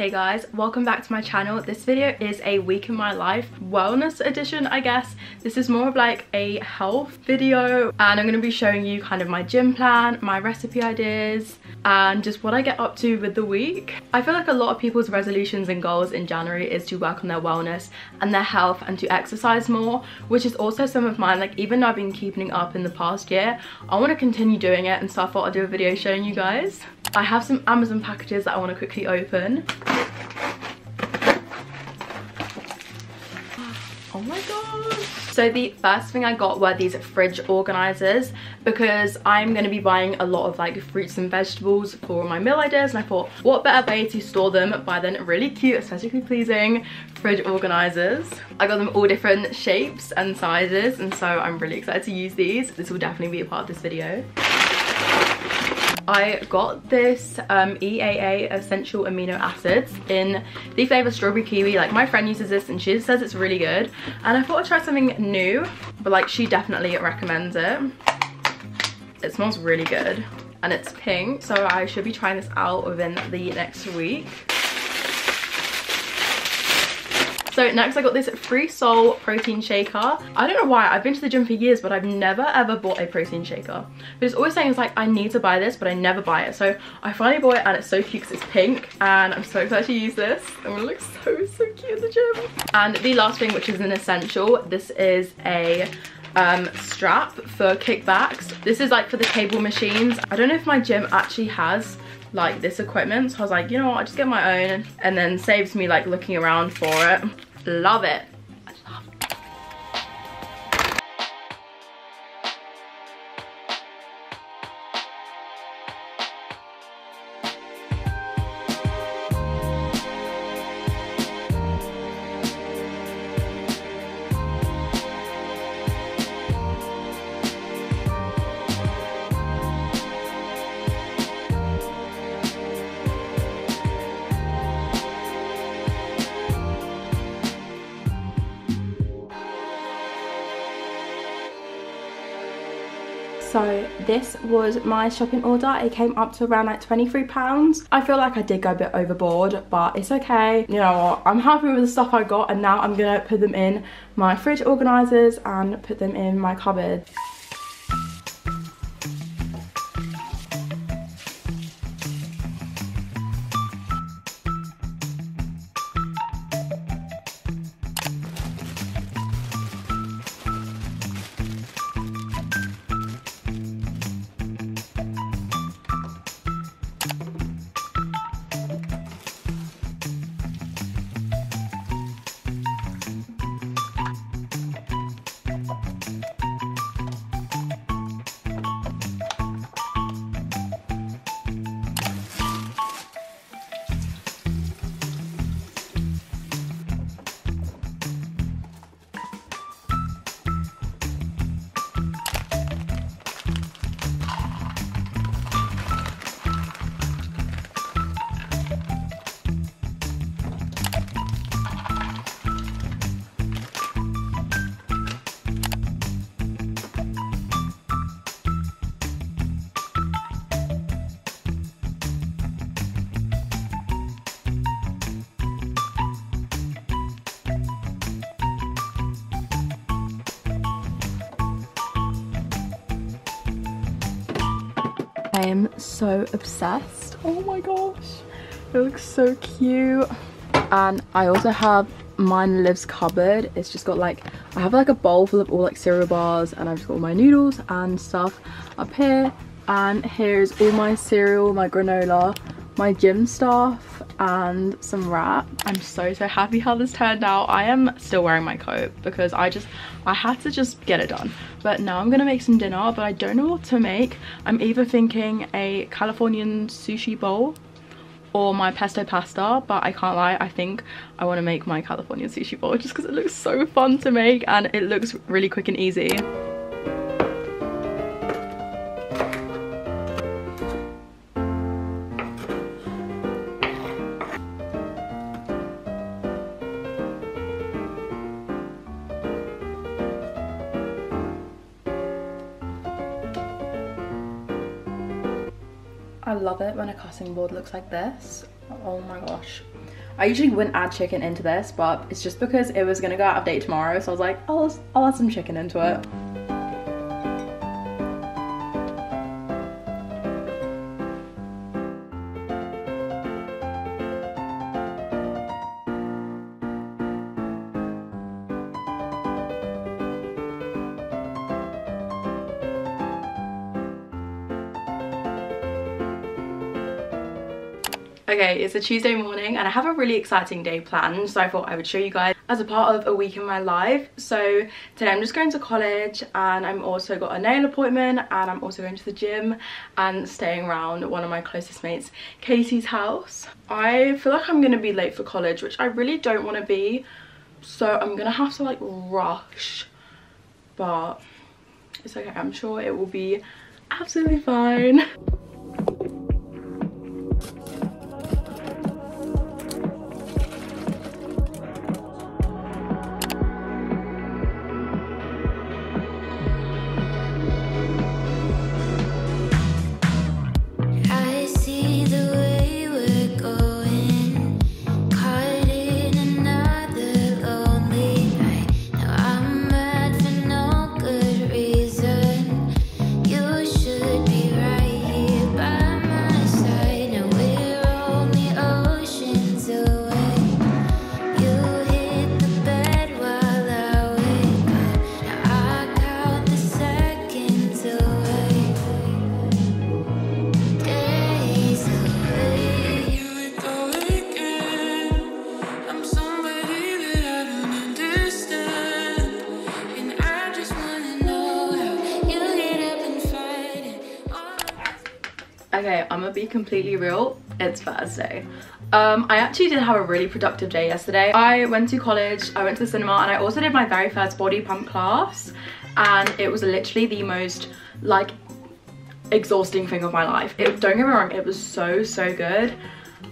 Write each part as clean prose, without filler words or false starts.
Hey guys, welcome back to my channel. This video is a week in my life wellness edition, I guess. This is more of like a health video and I'm going to be showing you kind of my gym plan, my recipe ideas and just what I get up to with the week. I feel like a lot of people's resolutions and goals in January is to work on their wellness and their health and to exercise more, which is also some of mine. Like even though I've been keeping it up in the past year, I want to continue doing it, and so I thought I'd do a video showing you guys. I have some Amazon packages that I want to quickly open. Oh my god. So the first thing I got were these fridge organizers because I'm going to be buying a lot of like fruits and vegetables for my meal ideas, and I thought what better way to store them by than really cute, aesthetically pleasing fridge organizers. I got them all different shapes and sizes, and so I'm really excited to use these. This will definitely be a part of this video. I got this EAA essential amino acids in the flavor strawberry kiwi. Like my friend uses this and she says it's really good, and I thought I'd try something new, but like she definitely recommends it. It smells really good and it's pink, so I should be trying this out within the next week. So next I got this Free Soul protein shaker. I don't know why, I've been to the gym for years but I've never ever bought a protein shaker. But it's always saying it's like I need to buy this but I never buy it. So I finally bought it and it's so cute because it's pink and I'm so excited to use this. I'm gonna look so cute in the gym. And the last thing, which is an essential, this is a strap for kickbacks. This is like for the cable machines. I don't know if my gym actually has like this equipment, so I was like, you know what, I'll just get my own, and then saves me like looking around for it. Love it. I love it. So this was my shopping order. It came up to around like £23. I feel like I did go a bit overboard, but it's okay. You know what, I'm happy with the stuff I got, and now I'm gonna put them in my fridge organisers and put them in my cupboard. I am so obsessed. Oh my gosh, it looks so cute. And I also have mine lives cupboard. It's just got like, I have like a bowl full of all like cereal bars, and I've just got all my noodles and stuff up here, and here's all my cereal, my granola, my gym stuff and some wrap. I'm so happy how this turned out. I am still wearing my coat because I had to just get it done. But now I'm gonna make some dinner, but I don't know what to make. I'm either thinking a Californian sushi bowl or my pesto pasta, but I can't lie, I think I want to make my Californian sushi bowl just because it looks so fun to make and it looks really quick and easy. I love it when a cutting board looks like this. Oh my gosh, I usually wouldn't add chicken into this, but it's just because it was gonna go out of date tomorrow, so I was like, I'll add some chicken into it. Okay, it's a Tuesday morning and I have a really exciting day planned, so I thought I would show you guys as a part of a week in my life. So today I'm just going to college, and I'm also got a nail appointment, and I'm also going to the gym and staying around one of my closest mates, Casey's house. I feel like I'm gonna be late for college, which I really don't want to be, so I'm gonna have to like rush, but it's okay, I'm sure it will be absolutely fine. Okay, I'm gonna be completely real, it's Thursday. I actually did have a really productive day yesterday. I went to college, I went to the cinema, and I also did my very first body pump class, and it was literally the most like exhausting thing of my life. Don't get me wrong, it was so good.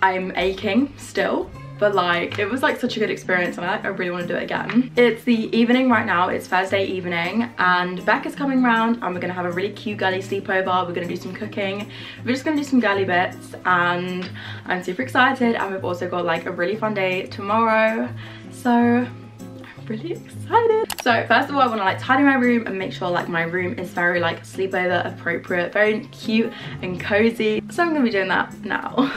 I'm aching still, but like it was like such a good experience, and I really want to do it again. It's the evening right now, it's Thursday evening, and Beck is coming round, and we're gonna have a really cute girly sleepover. We're gonna do some cooking, we're just gonna do some girly bits, and I'm super excited, and we've also got like a really fun day tomorrow, so I'm really excited. So first of all, I want to like tidy my room and make sure like my room is very like sleepover appropriate, very cute and cozy, so I'm gonna be doing that now.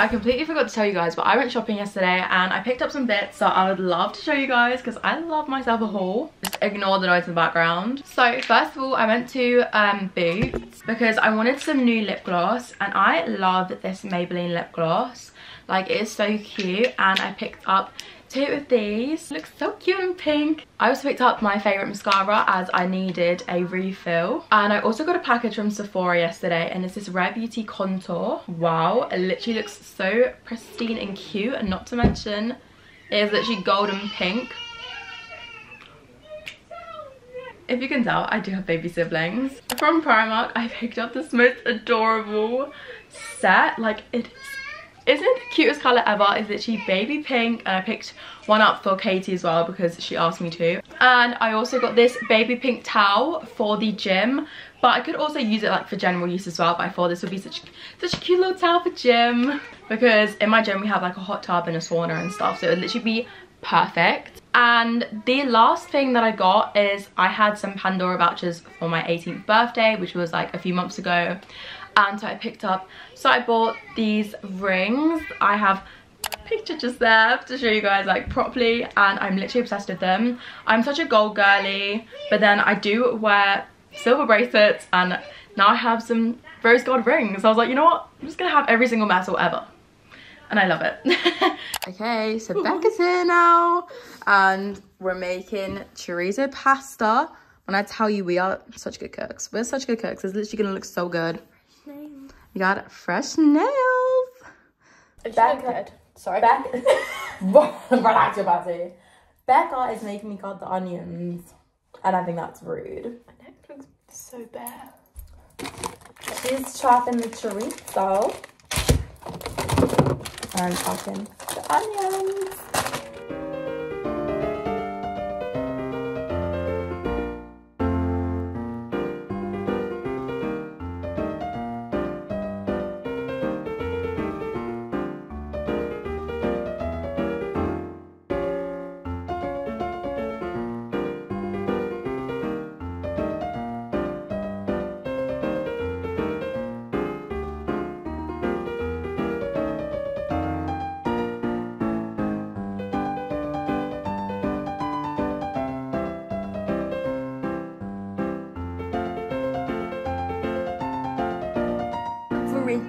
I completely forgot to tell you guys, but I went shopping yesterday and I picked up some bits, so I would love to show you guys because I love myself a haul. Just ignore the noise in the background. So first of all, I went to Boots because I wanted some new lip gloss, and I love this Maybelline lip gloss. Like, it is so cute, and I picked up two of these. It looks so cute and pink. I also picked up my favourite mascara as I needed a refill. And I also got a package from Sephora yesterday, and it's this Rare Beauty contour. Wow, it literally looks so pristine and cute, and not to mention it is literally golden pink. If you can tell, I do have baby siblings. From Primark, I picked up this most adorable set. Like, it is, isn't it the cutest colour ever? It's literally baby pink, and I picked one up for Katie as well because she asked me to. And I also got this baby pink towel for the gym, but I could also use it like for general use as well, but I thought this would be such a cute little towel for gym, because in my gym we have like a hot tub and a sauna and stuff, so it would literally be perfect. And the last thing that I got is I had some Pandora vouchers for my 18th birthday, which was like a few months ago. And so I bought these rings. I have a picture just there to show you guys like properly, and I'm literally obsessed with them. I'm such a gold girly, but then I do wear silver bracelets, and now I have some rose gold rings. I was like, you know what? I'm just gonna have every single metal ever. And I love it. Okay, so Becca's here now, and we're making chorizo pasta. When I tell you, we are such good cooks. We're such good cooks. It's literally gonna look so good. You got fresh nails. Becca is making me cut the onions, and I think that's rude. My neck looks so bare. She's chopping the chorizo and chopping the onions.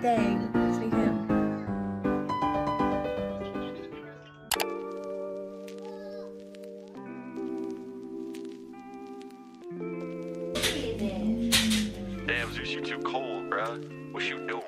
Thing. See him. Damn, Zeus, you too cold, bruh. What you doing?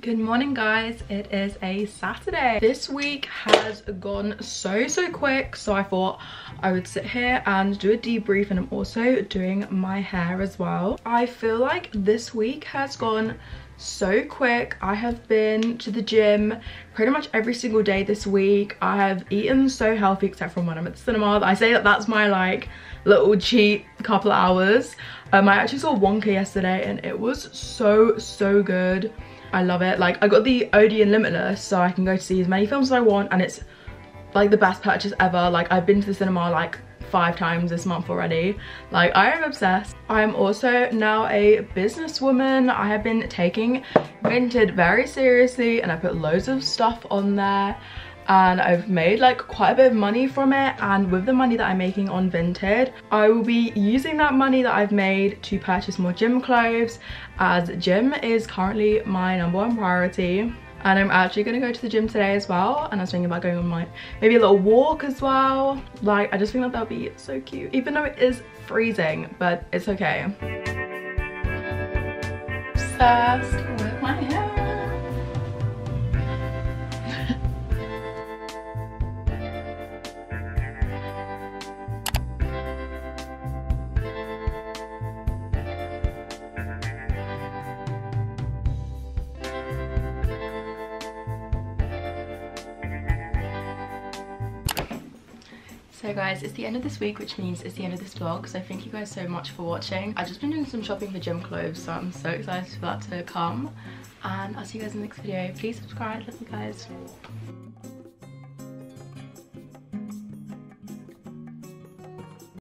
Good morning guys, it is a Saturday. This week has gone so quick, so I thought I would sit here and do a debrief, and I'm also doing my hair as well. I feel like this week has gone so quick. I have been to the gym pretty much every single day this week. I have eaten so healthy except for when I'm at the cinema. I say that that's my like little cheat couple of hours. I actually saw Wonka yesterday and it was so good. I love it. Like, I got the Odeon Limitless so I can go to see as many films as I want, and it's like the best purchase ever. Like, I've been to the cinema like 5 times this month already. Like, I am obsessed. I am also now a businesswoman. I have been taking Vinted very seriously and I put loads of stuff on there, and I've made like quite a bit of money from it. And with the money that I'm making on Vinted, I will be using that money that I've made to purchase more gym clothes, as gym is currently my #1 priority. And I'm actually gonna go to the gym today as well, and I was thinking about going on my maybe a little walk as well. Like, I just think that that'll be so cute, even though it is freezing, but it's okay. Obsessed with my hair. So guys, it's the end of this week, which means it's the end of this vlog, so thank you guys so much for watching. I've just been doing some shopping for gym clothes, so I'm so excited for that to come, and I'll see you guys in the next video. Please subscribe, love you guys.